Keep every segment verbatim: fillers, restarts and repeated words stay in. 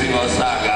Coverdale/Page saga.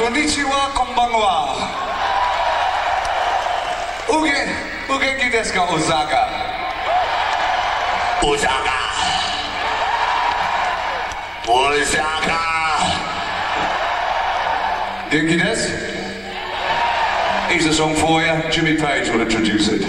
Konnichiwa, konbanwa. Ugen, ugenki desu ka, Osaka? Osaka. Osaka. Genki desu? Here's a song for you. Jimmy Page will introduce it.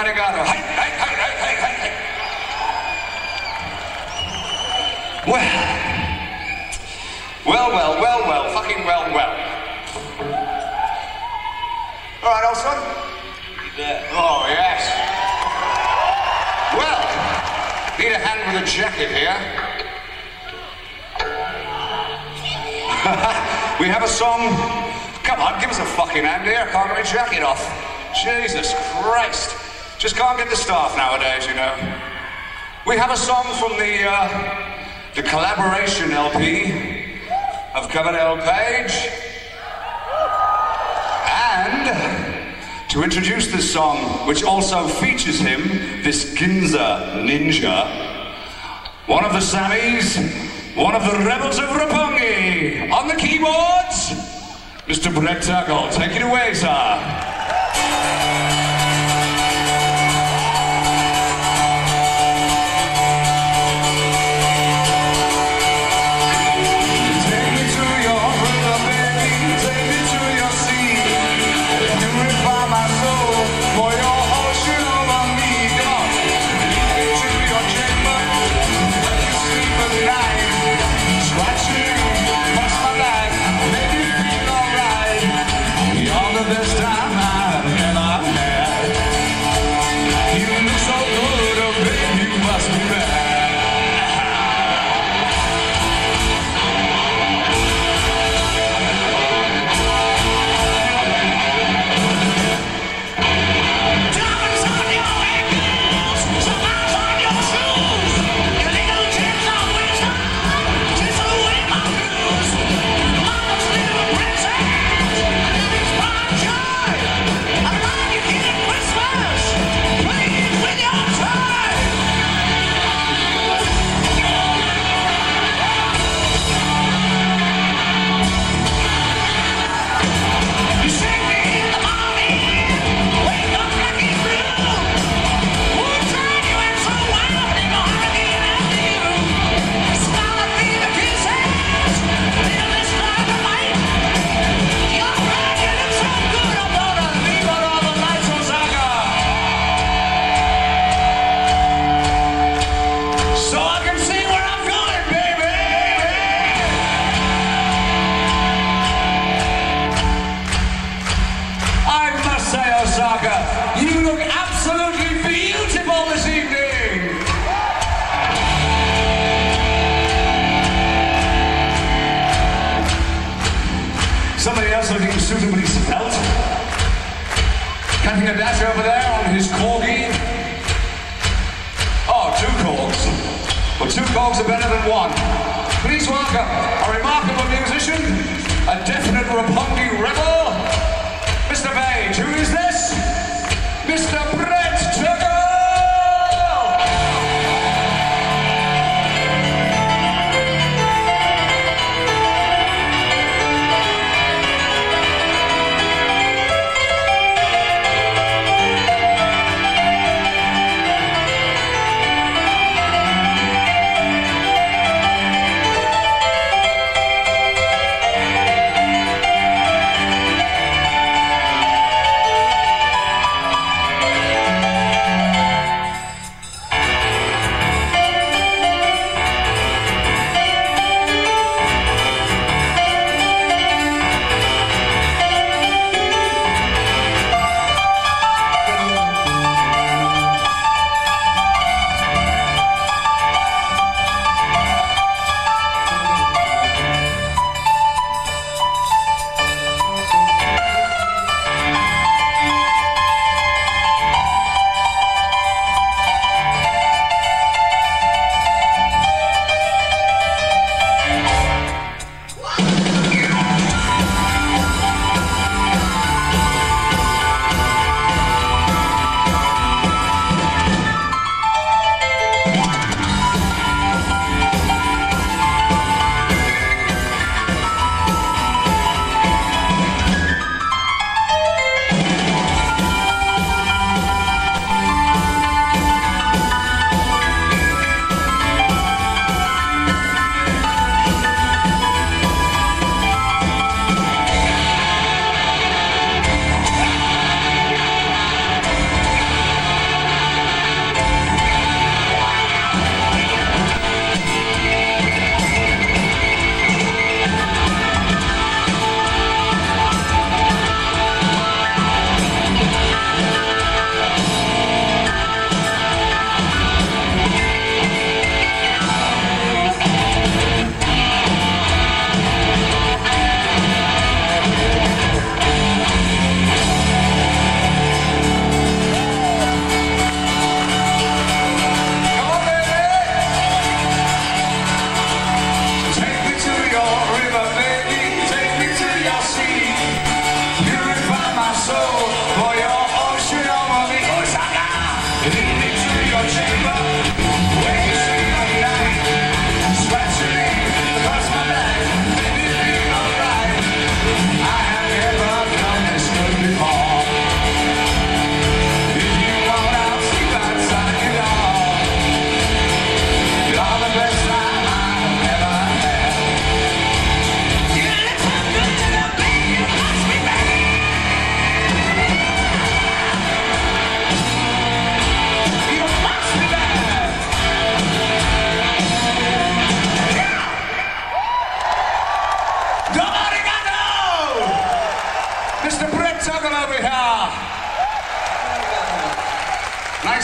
arigato. Hey, hey, hey, hey, hey, hey, hey. Well, well, well, well, well, fucking well, well. All right, old son. Yeah. Oh, yes. Well, need a hand with a jacket here. We have a song. Come on, give us a fucking hand here. I can't get my jacket off. Jesus Christ. Just can't get the staff nowadays, you know. We have a song from the, uh, the collaboration L P of Coverdale/Page. And to introduce this song, which also features him, this Ginza ninja, one of the Sammies, one of the rebels of Roppongi, on the keyboards, Mister Brett Tuckle. Take it away, sir.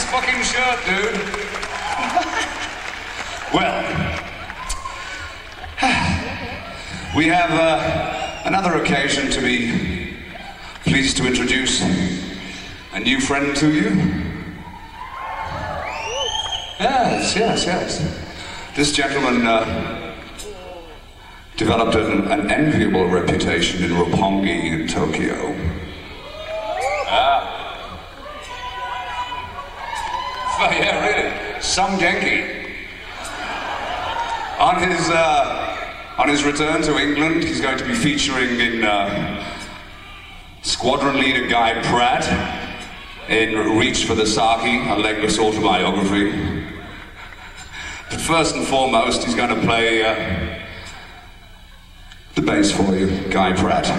fucking shirt, dude. Well, we have uh, another occasion to be pleased to introduce a new friend to you. Yes, yes, yes. This gentleman uh, developed an, an enviable reputation in roppongi in Tokyo. Oh, yeah, really. Some genki. On his, uh, on his return to England, he's going to be featuring in uh, Squadron Leader Guy Pratt in Reach for the Saki, a legless autobiography. But first and foremost, he's going to play uh, the bass for you, Guy Pratt.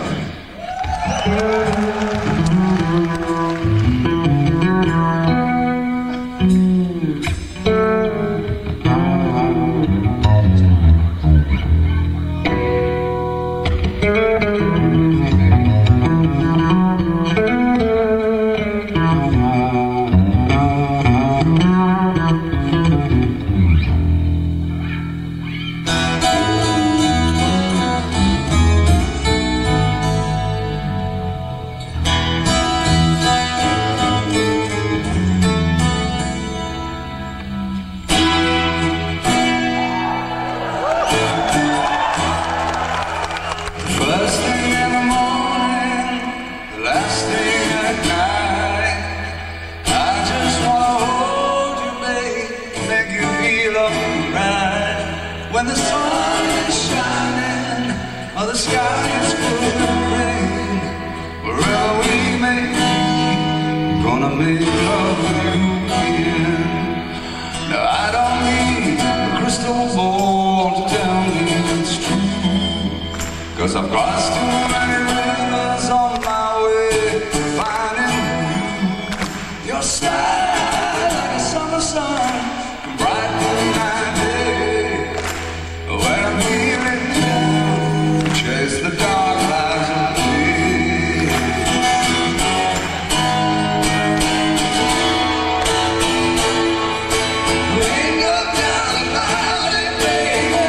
When the sun is shining, or the sky is full of rain, wherever we may be, gonna make love with you again. Now I don't need a crystal ball to tell me it's true, cause I've crossed too many rivers on my way to finding you. Your smile like a summer sun, the dark clouds of day. Wake up down the mountain, baby.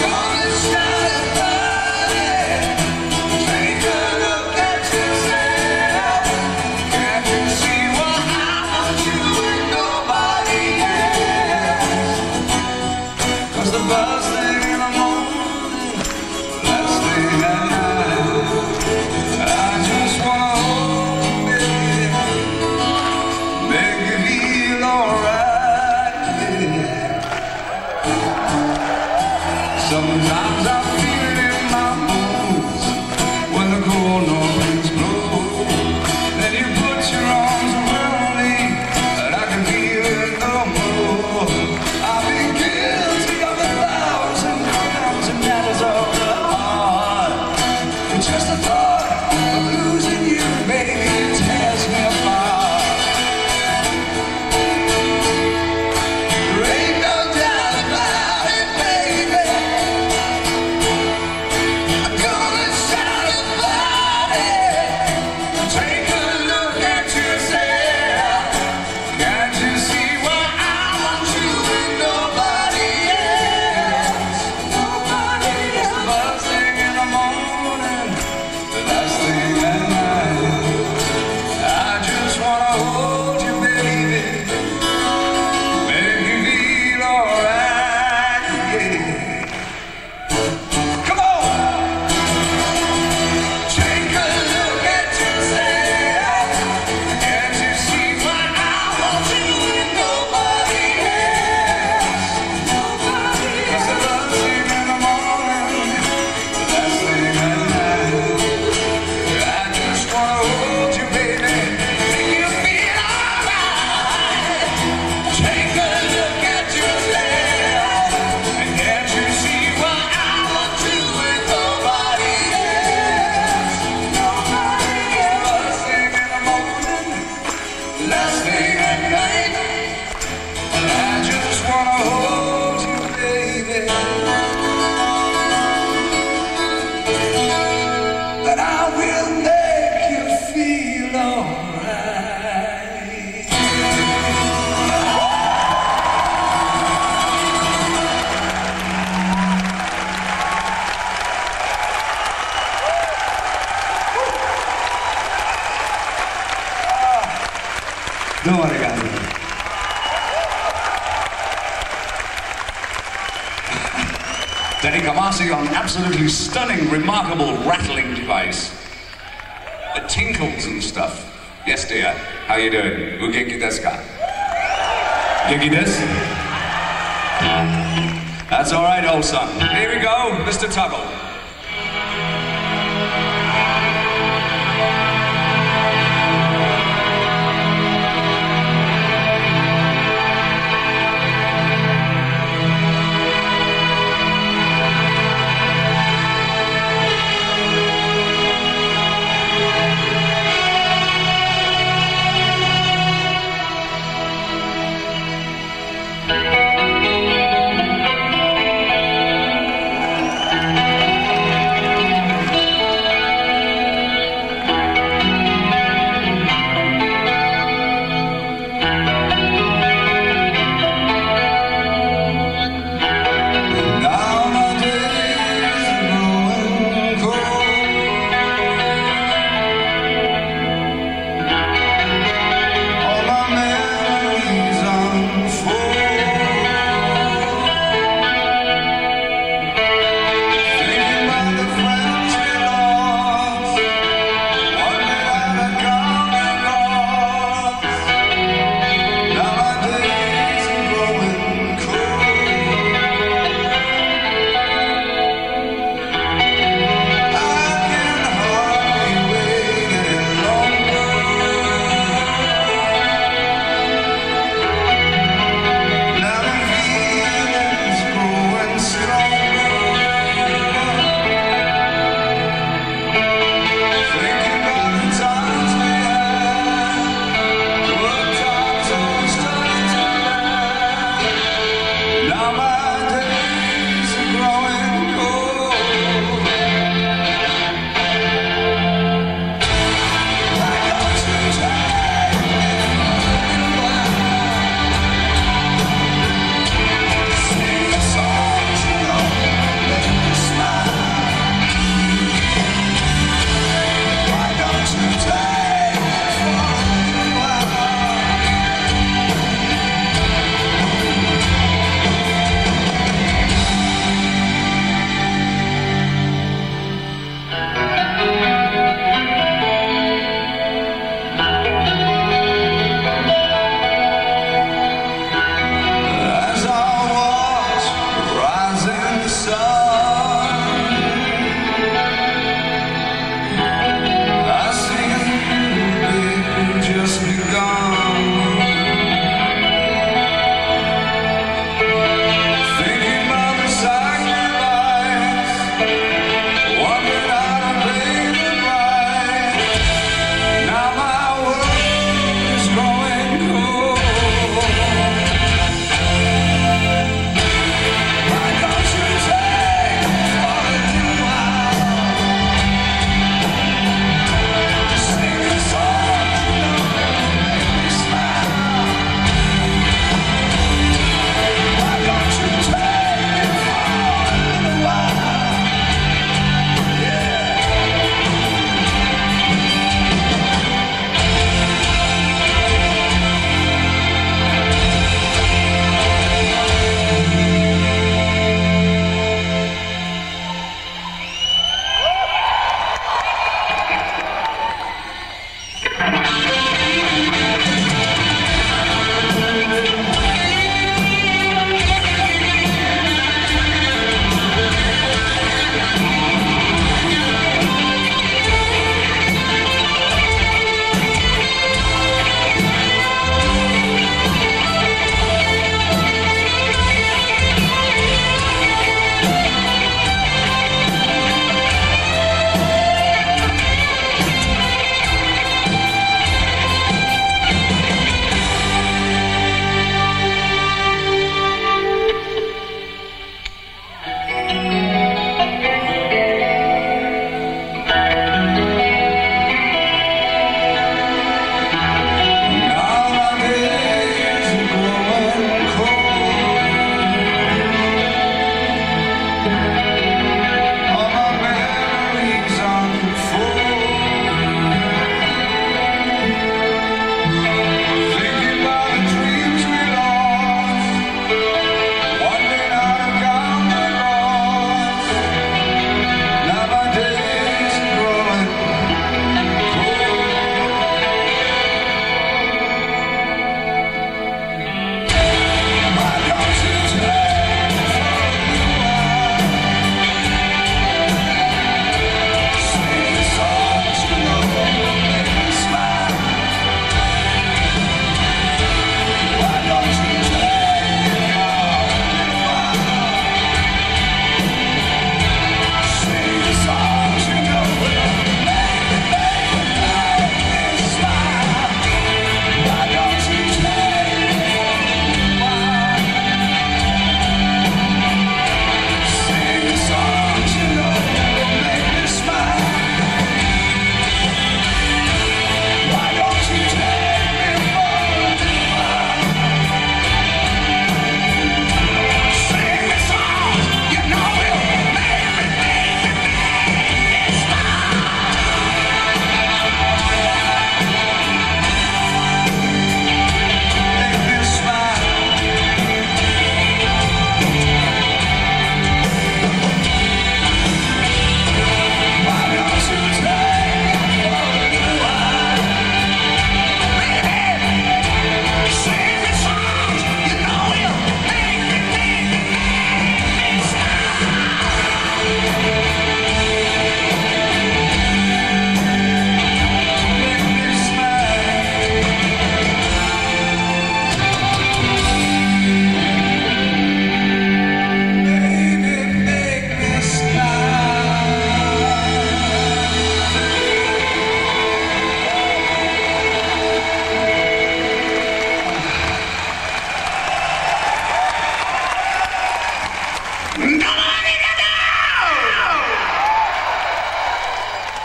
Gonna start a party. Take a look at yourself. Can't you see what I want you and nobody else? Cause the buzz sometimes I feel it in my bones when the cold north winds blow. Then you put your arms around me and I can feel it no more. I've been guilty of the vows and crimes and battles of the heart. And just the thought of losing you, baby, it tears me apart. Rain down the cloud, baby. どうもありがとうございます。Denny Kamasi on an absolutely stunning, remarkable rattling device. It tinkles and stuff. Yes, dear. How you doing? Ugeki desu ka? Ugeki desu? That's all right, old son. Here we go, Mister Tuggle. Thank you.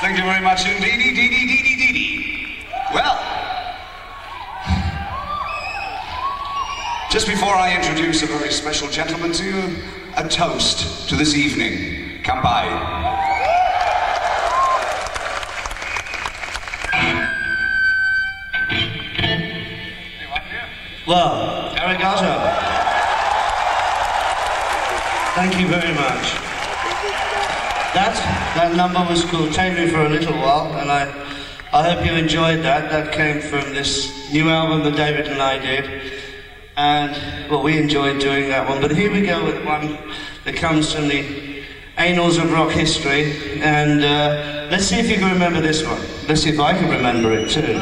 Thank you very much indeed. Dee dee dee dee dee dee. Well, just before I introduce a very special gentleman to you, a toast to this evening. Kanpai. Well, arigato. Thank you very much. That that number was called Take Me for a Little While, and I I hope you enjoyed that. That came from this new album that David and I did, and well, we enjoyed doing that one. But here we go with one that comes from the annals of rock history, and uh, let's see if you can remember this one. Let's see if I can remember it too.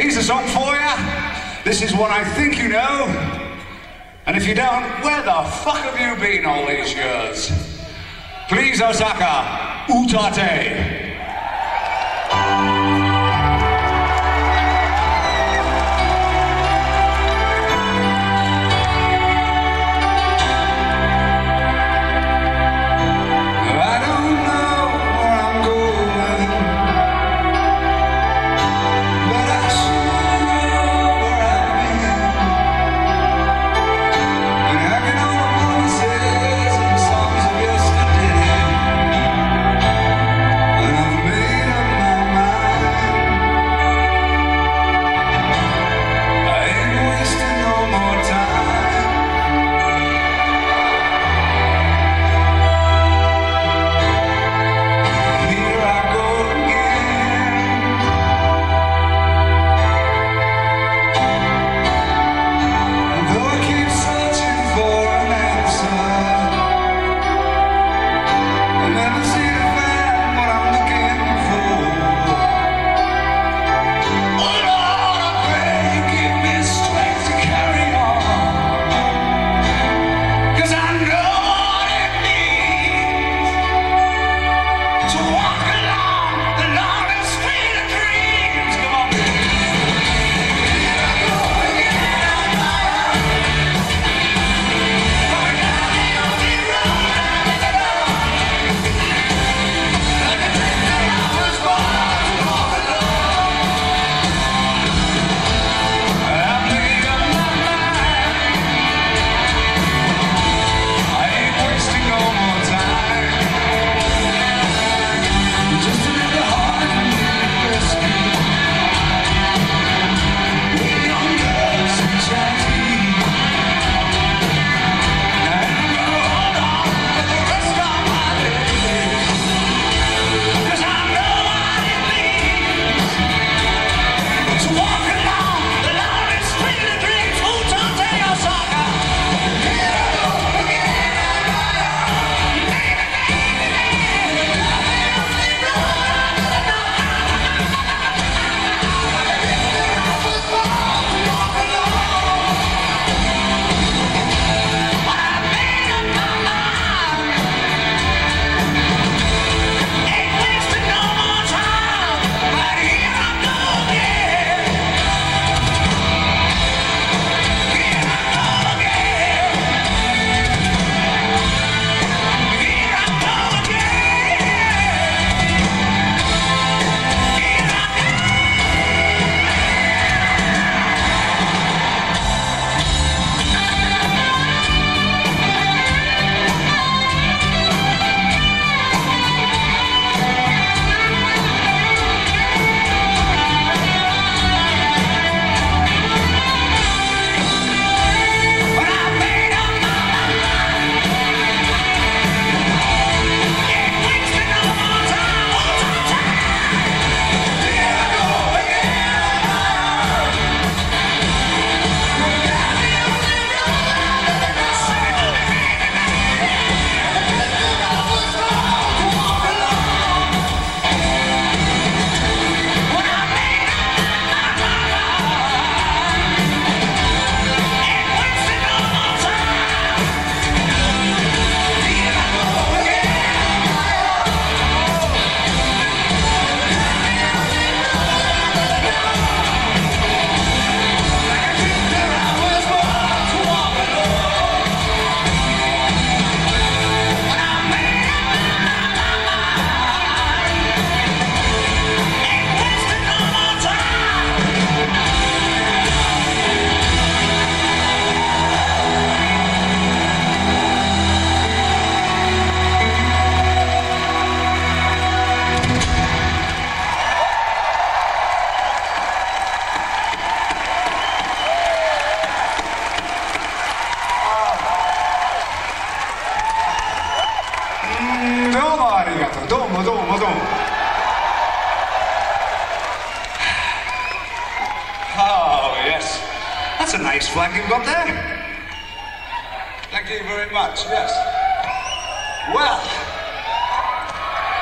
Here's a song for you. This is one I think you know. And if you don't, where the fuck have you been all these years? Please, Osaka, utate.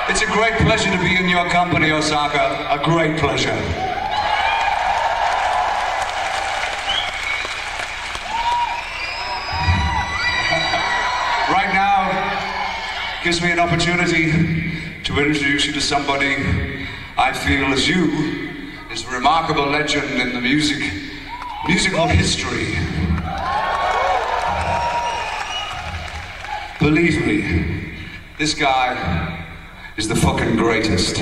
It's a great pleasure to be in your company, Osaka. A great pleasure. gives me an opportunity to introduce you to somebody I feel as you is a remarkable legend in the music, musical history. Believe me, this guy is the fucking greatest.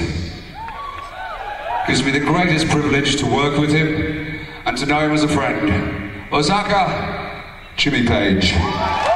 Gives me the greatest privilege to work with him and to know him as a friend. Osaka, Jimmy Page. Mm-hmm.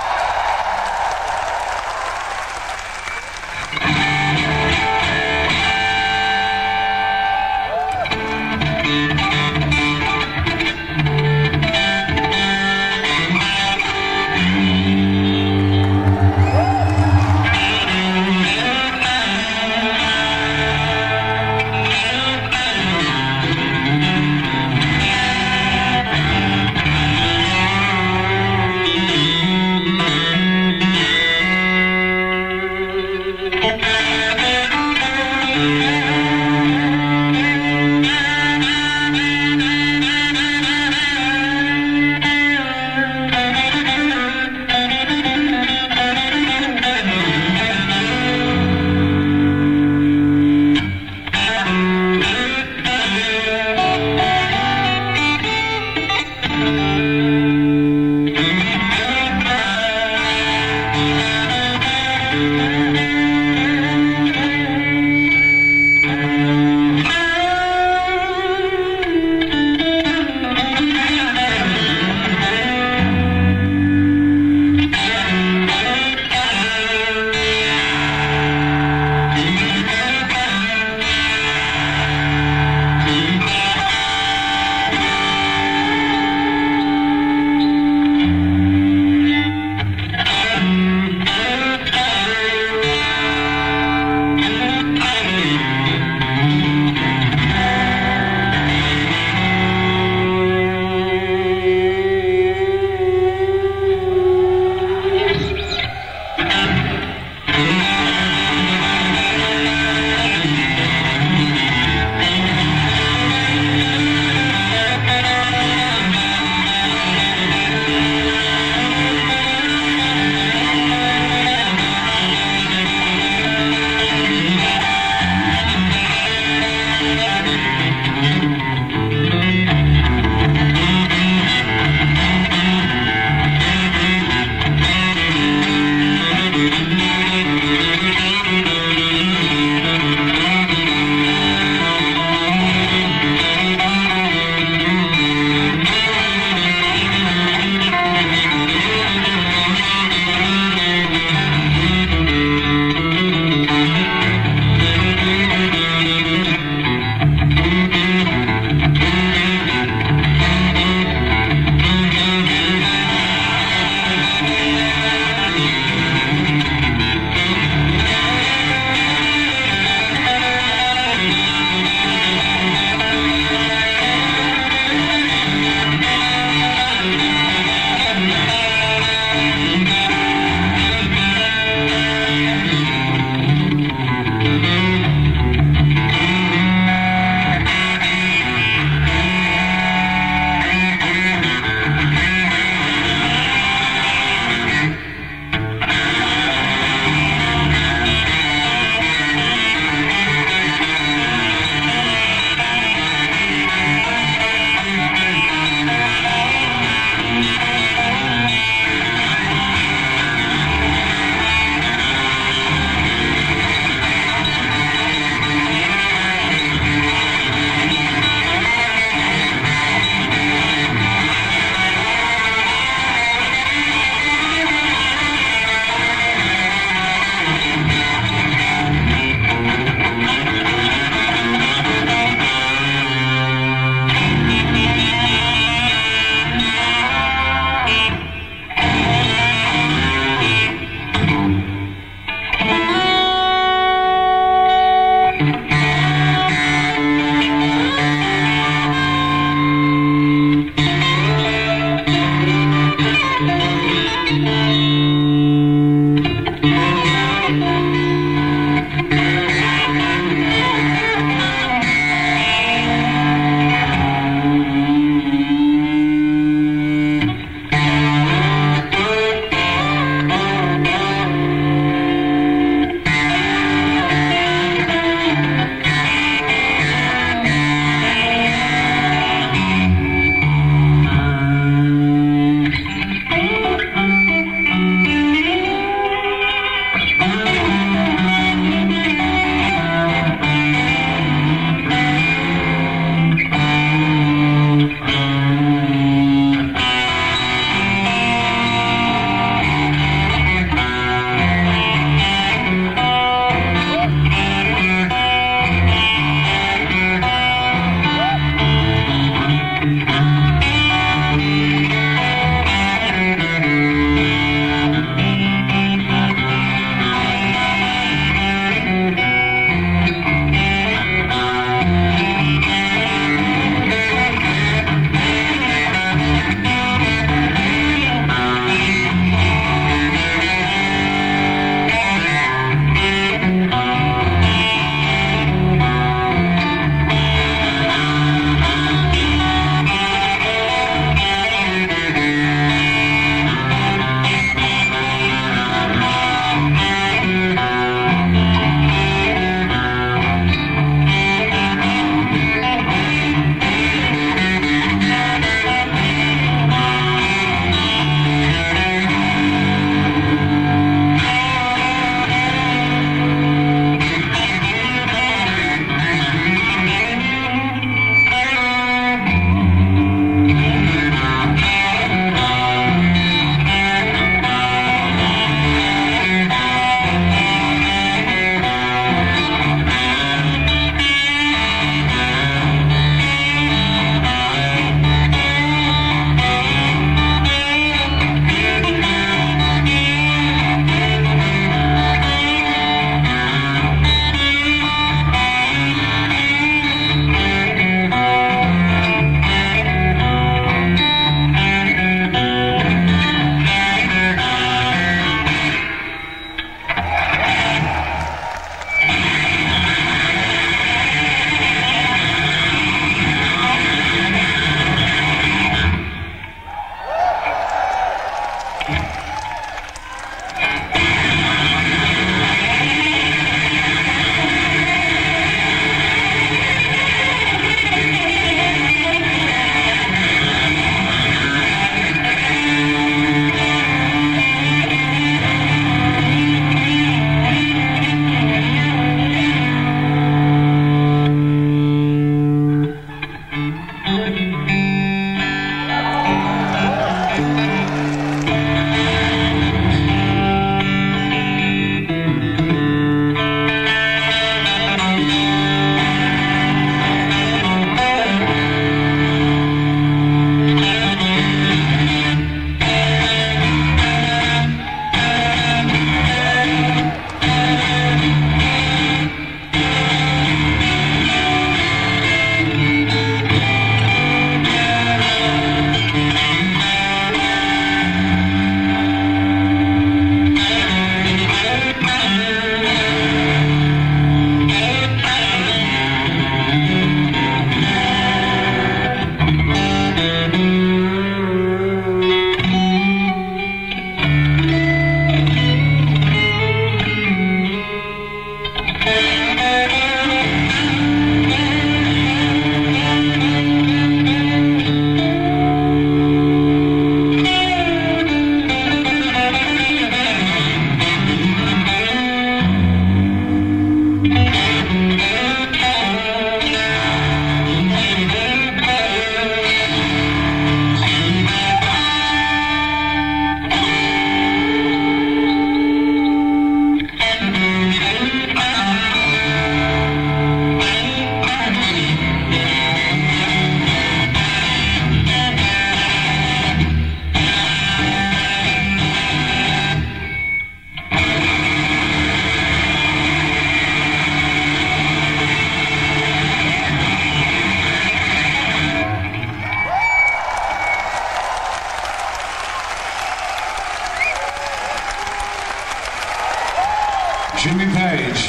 Jimmy Page.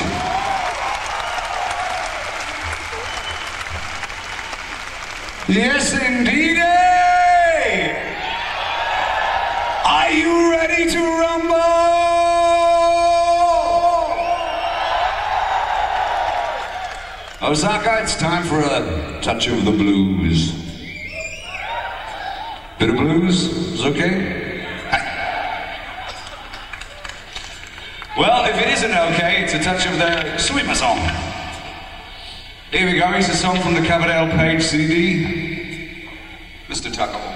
Yes, indeed. Are you ready to rumble? Osaka, it's time for a touch of the blues. Bit of blues is okay? Well, if it isn't okay, it's a touch of their Sweeper song. Here we go, it's a song from the Coverdale/Page C D. Mister Tucker.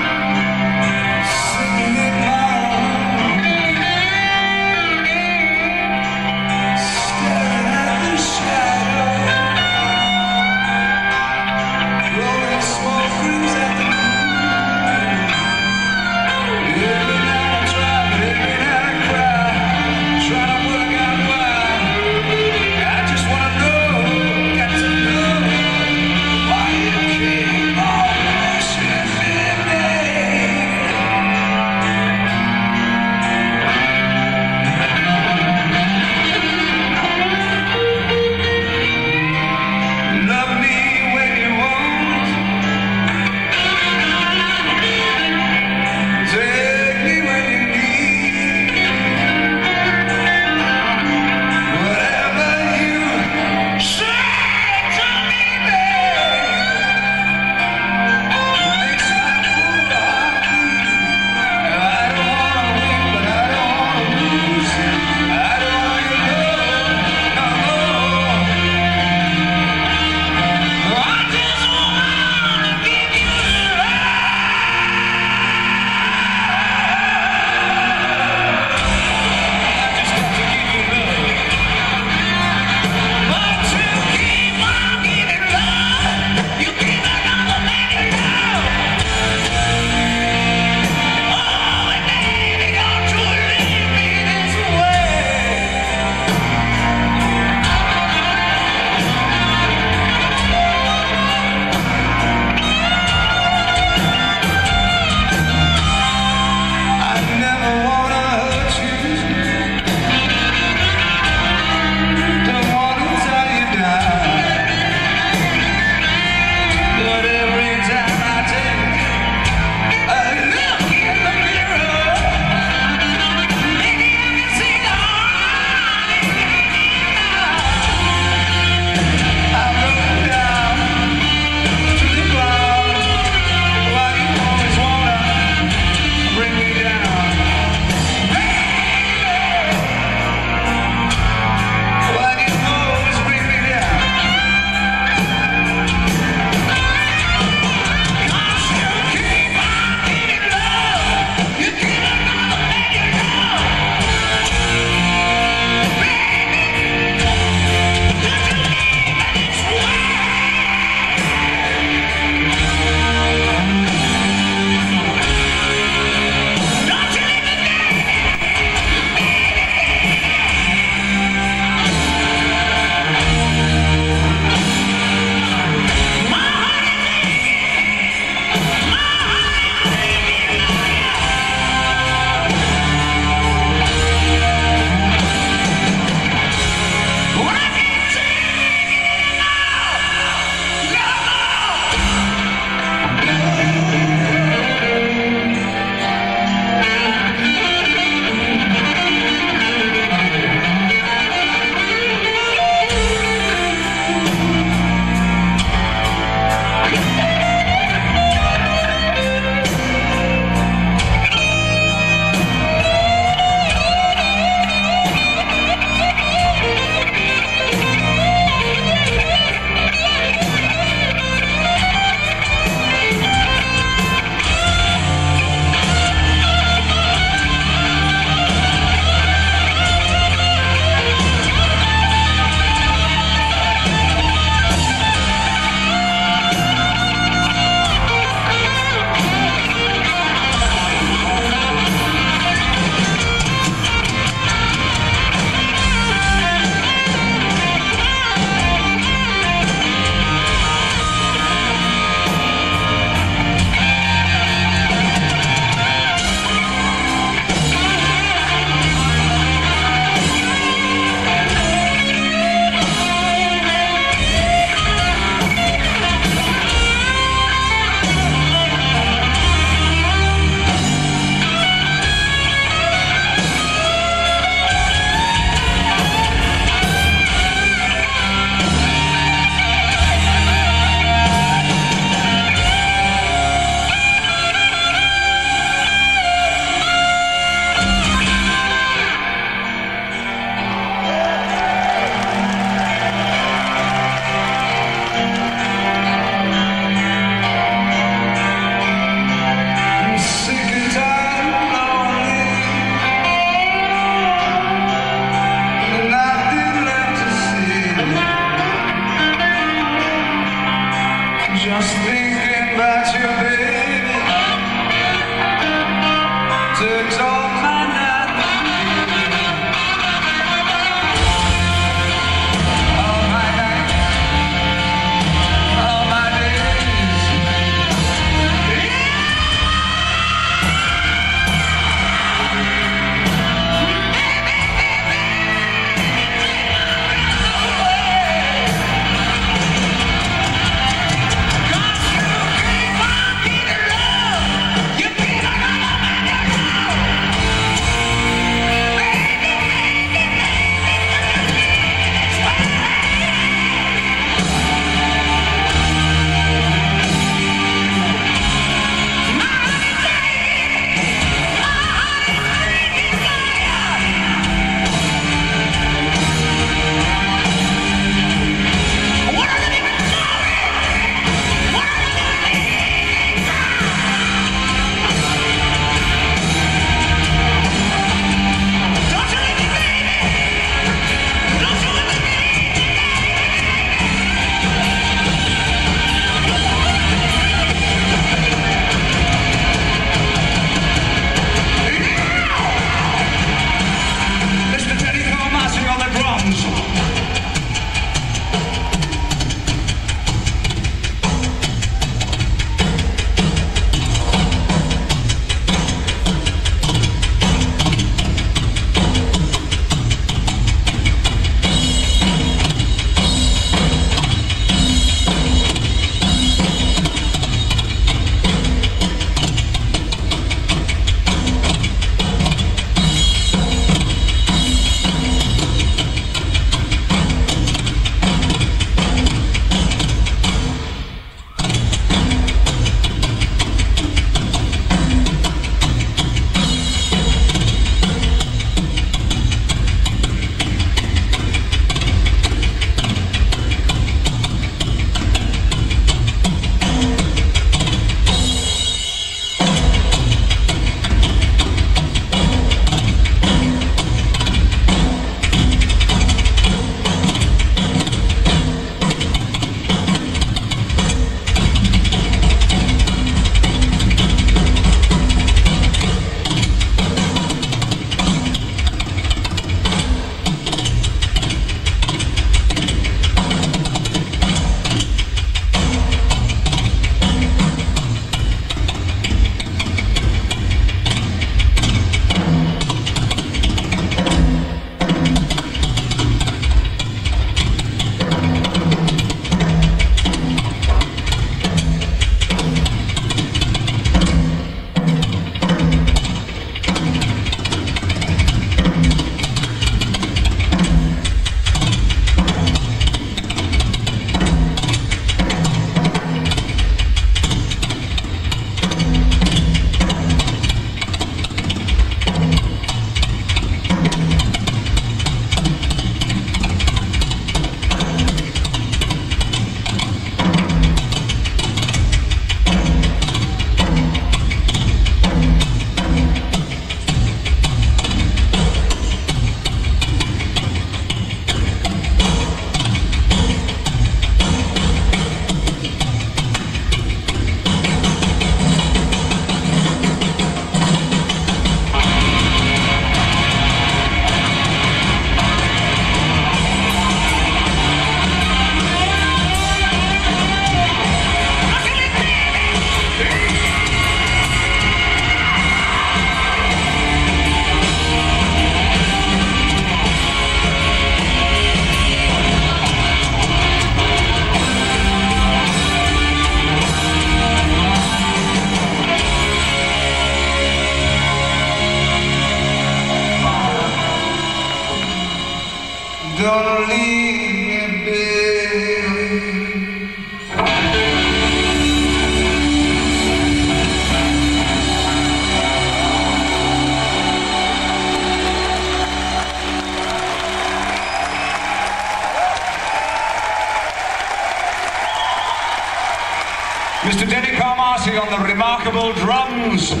Mister Denny Carmasi on the remarkable drums. Lord!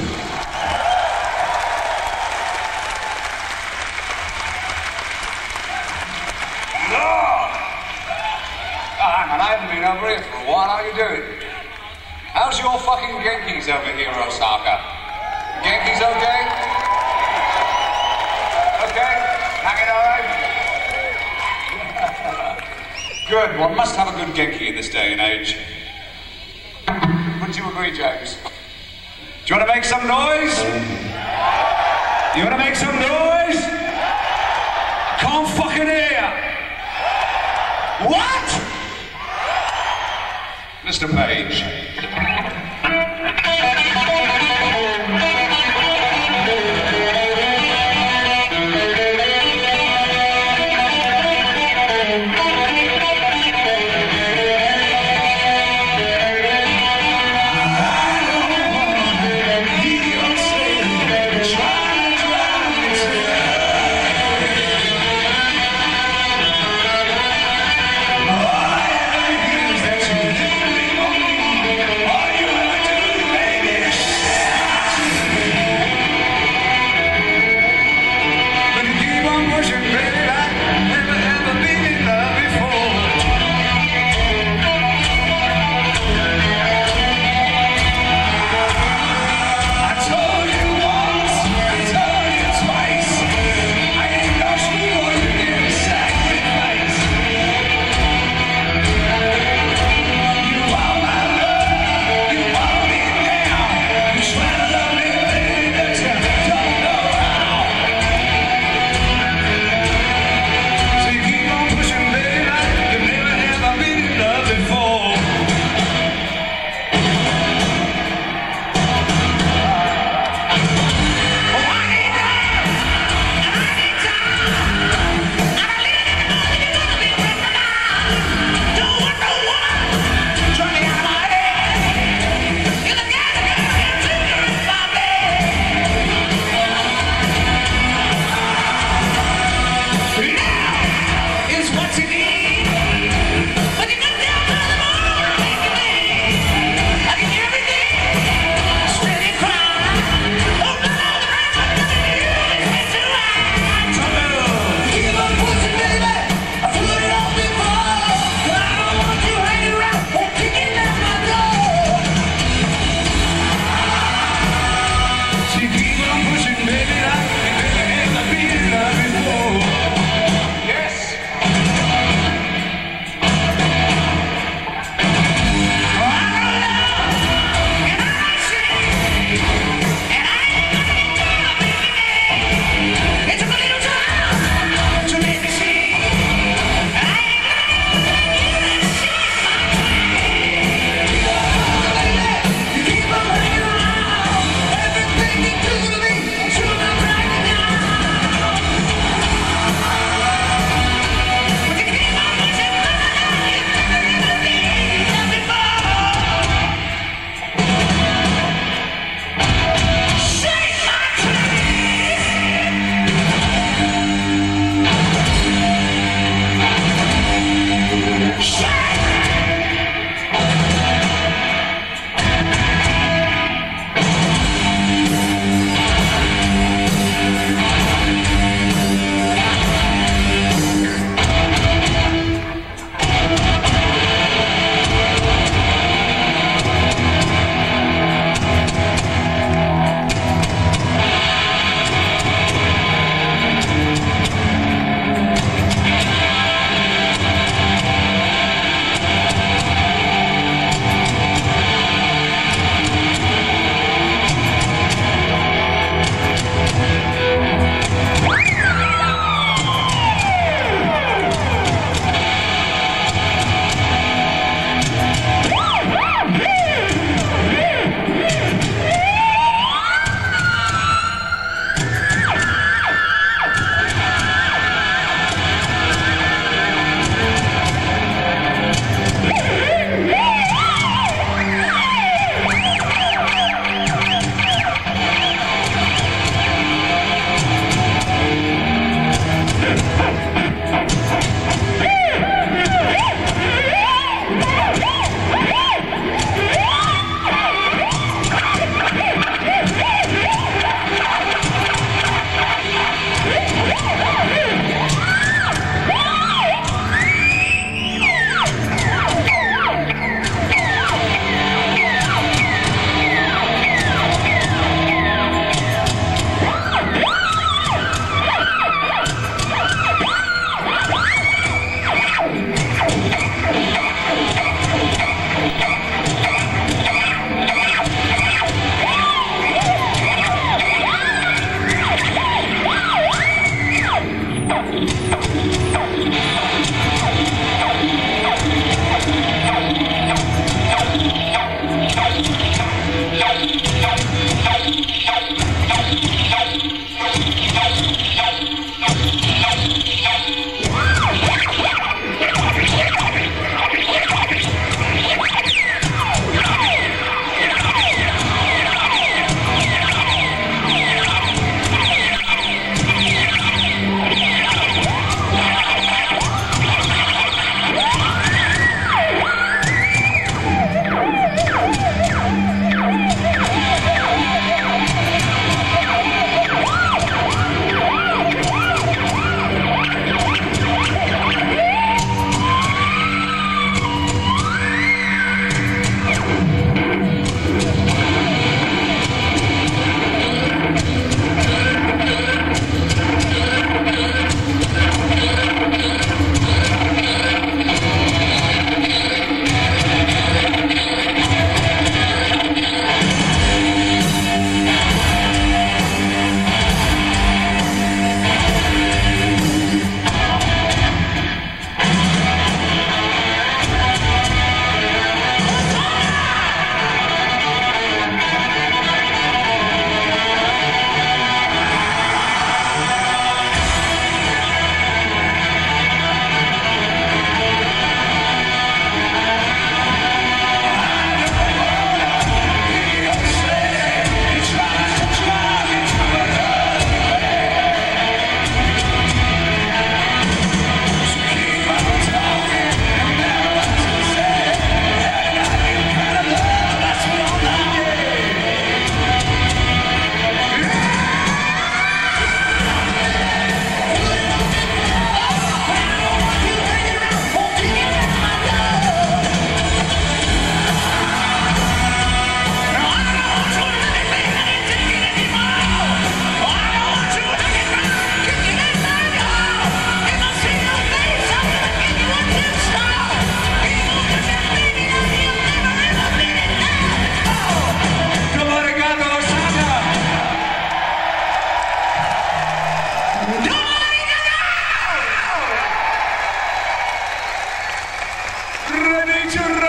Oh, hang on, I haven't been over here for a while. How are you doing? How's your fucking Genkies over here, Osaka? Genkies okay? Okay? Hanging alright? Good. One must have a good Genki in this day and age. Would you agree, James? Do you want to make some noise? You want to make some noise? Can't fucking hear. What? Mister Page. I to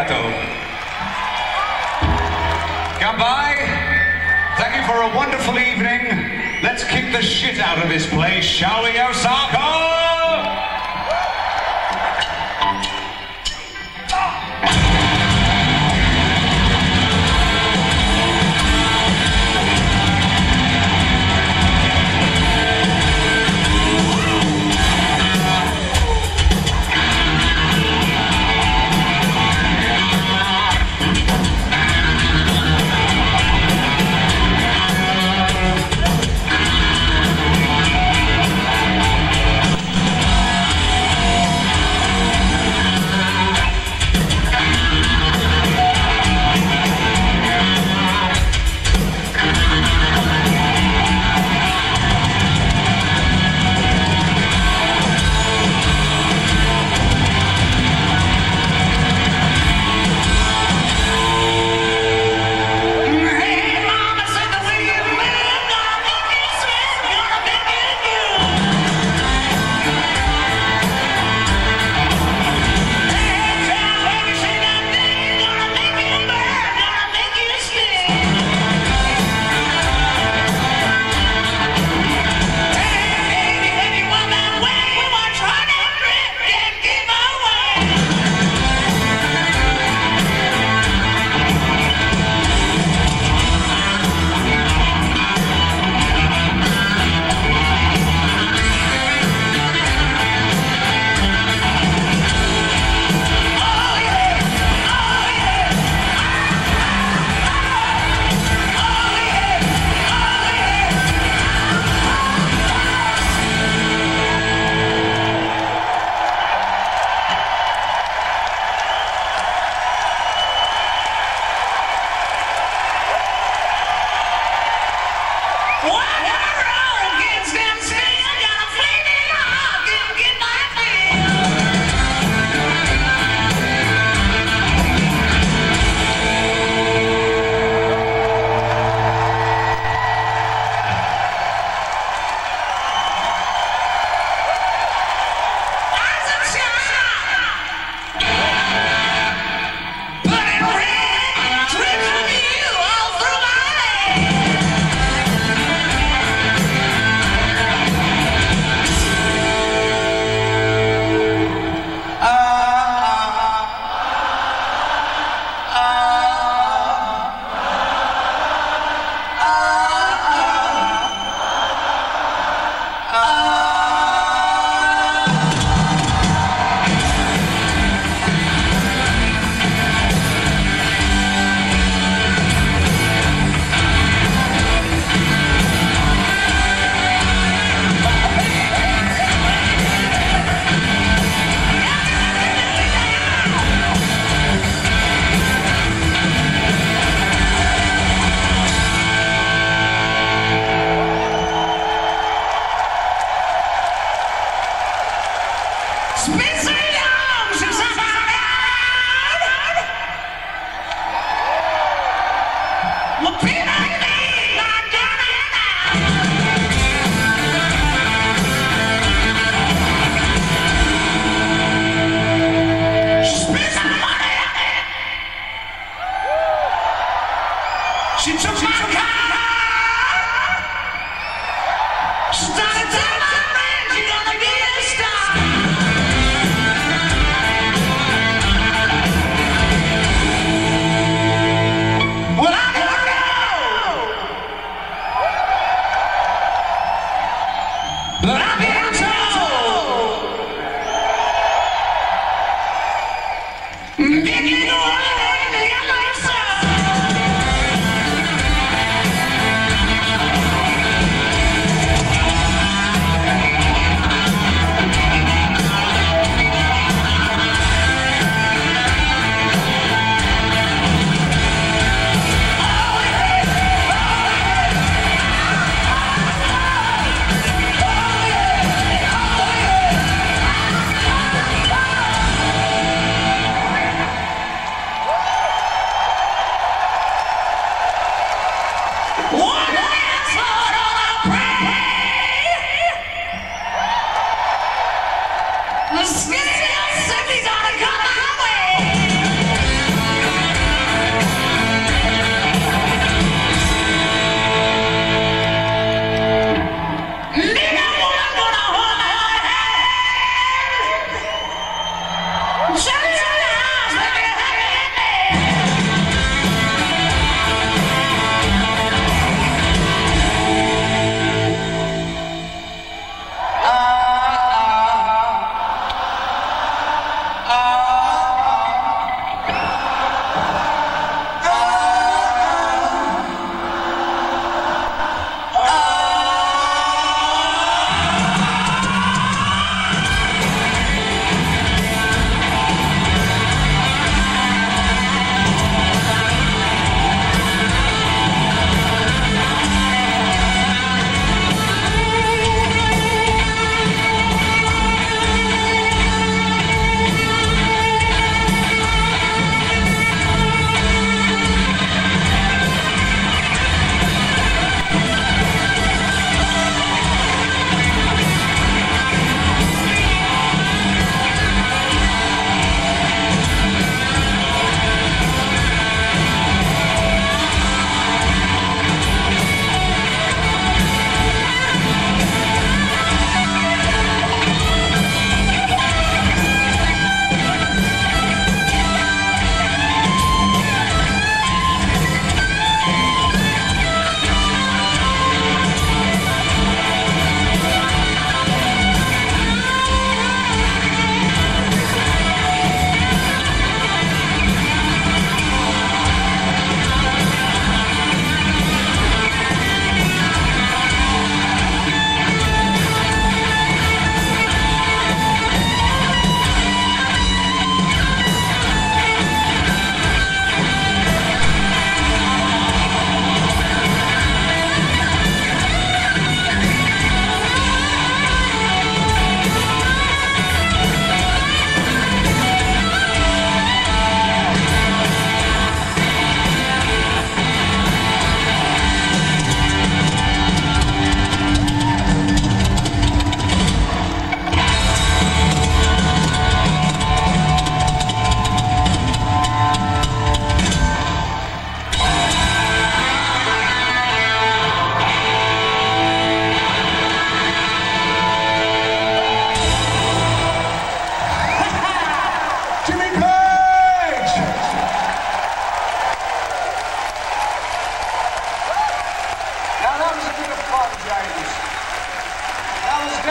Arigato. Goodbye. Thank you for a wonderful evening. Let's kick the shit out of this place, shall we, Osaka?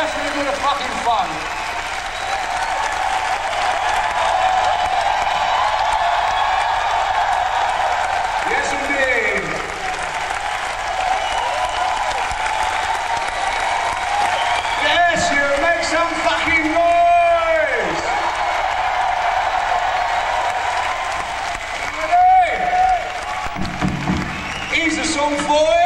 just a little bit of fucking fun. Yes, indeed. Yes, you make some fucking noise. Ready? Here's a song for you.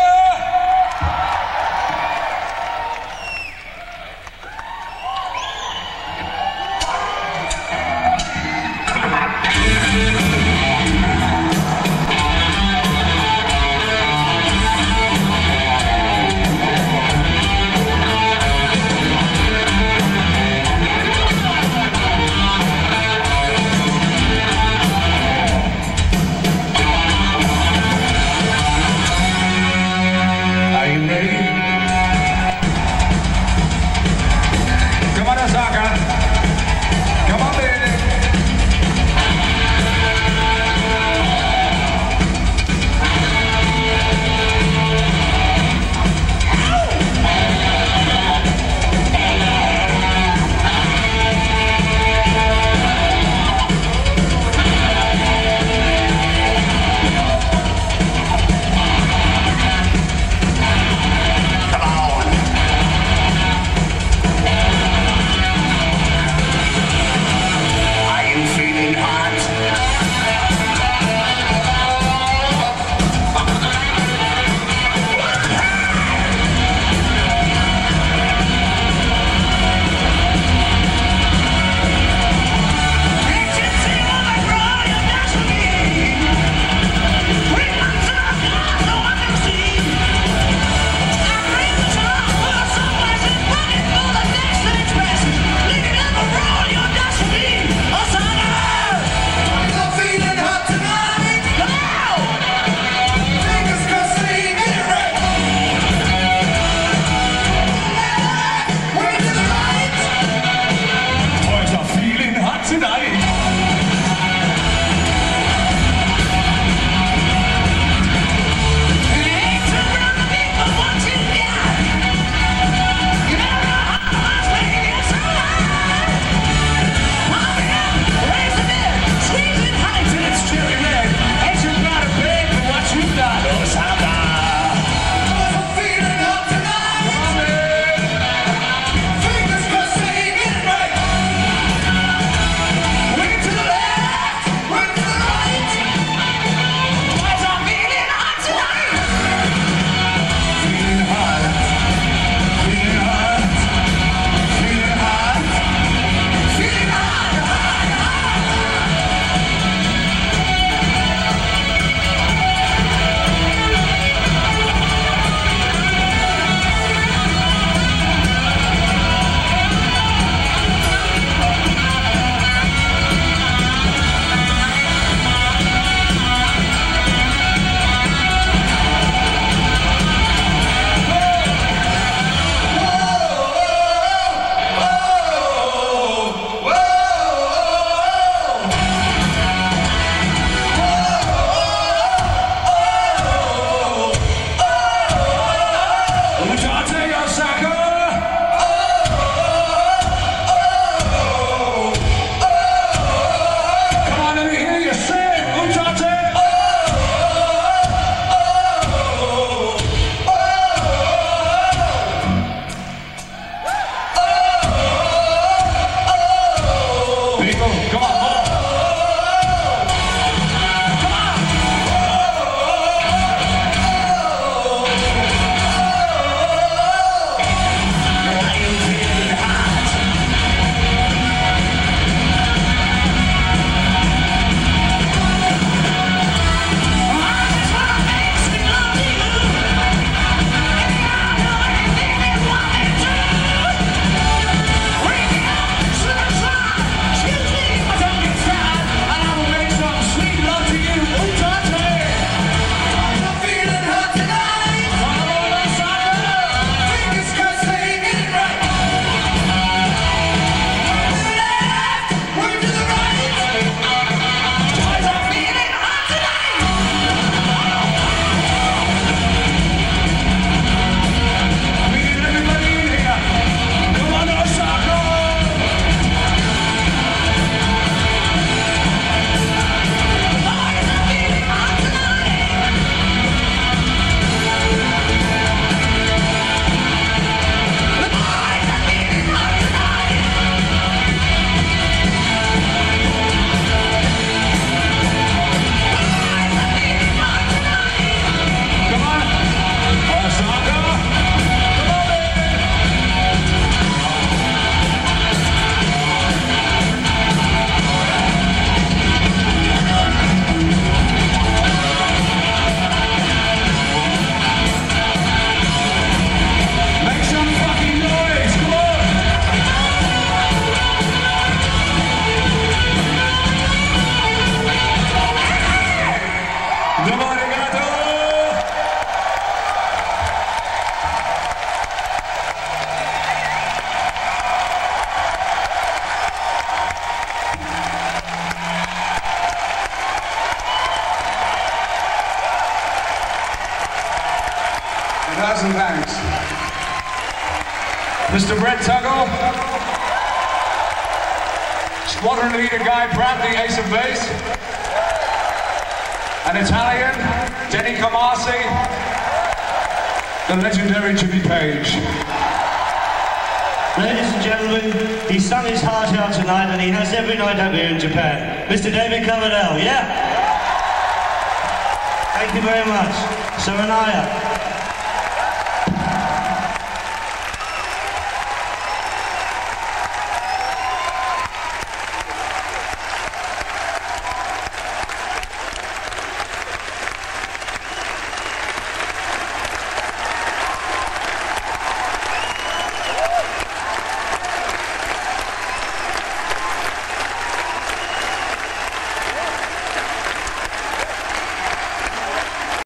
Mister Brett Tuggle. Squadron leader Guy Pratt, the ace of base. An Italian, Denny Comasi. The legendary Jimmy Page. Ladies and gentlemen, he sung his heart out tonight, and he has every night out here in Japan. Mister David Coverdale, yeah? Thank you very much. Saranaya.